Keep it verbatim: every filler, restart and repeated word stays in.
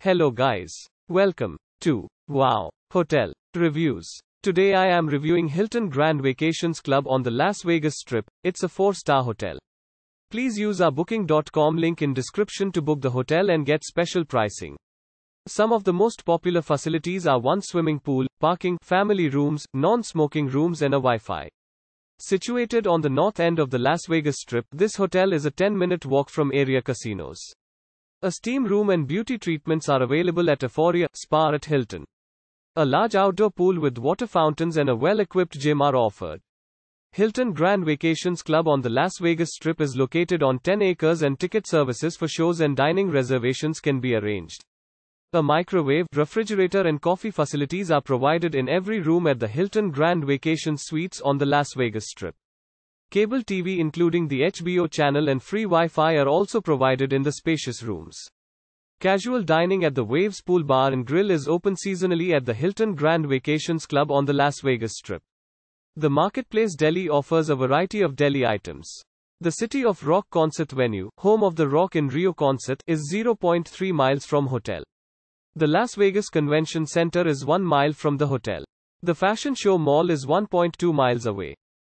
Hello guys. Welcome to Wow Hotel Reviews. Today I am reviewing Hilton Grand Vacations Club on the Las Vegas Strip. It's a four-star hotel. Please use our booking dot com link in description to book the hotel and get special pricing. Some of the most popular facilities are one swimming pool, parking, family rooms, non-smoking rooms and a Wi-Fi. Situated on the north end of the Las Vegas Strip, this hotel is a ten-minute walk from area casinos. A steam room and beauty treatments are available at Eforea Spa at Hilton. A large outdoor pool with water fountains and a well-equipped gym are offered. Hilton Grand Vacations Club on the Las Vegas Strip is located on ten acres and ticket services for shows and dining reservations can be arranged. A microwave, refrigerator and coffee facilities are provided in every room at the Hilton Grand Vacations Suites on the Las Vegas Strip. Cable T V including the H B O channel and free Wi-Fi are also provided in the spacious rooms. Casual dining at the Waves Pool Bar and Grill is open seasonally at the Hilton Grand Vacations Club on the Las Vegas Strip. The Marketplace Deli offers a variety of deli items. The City of Rock concert venue, home of the Rock in Rio concert, is zero point three miles from hotel. The Las Vegas Convention Center is one mile from the hotel. The Fashion Show Mall is one point two miles away.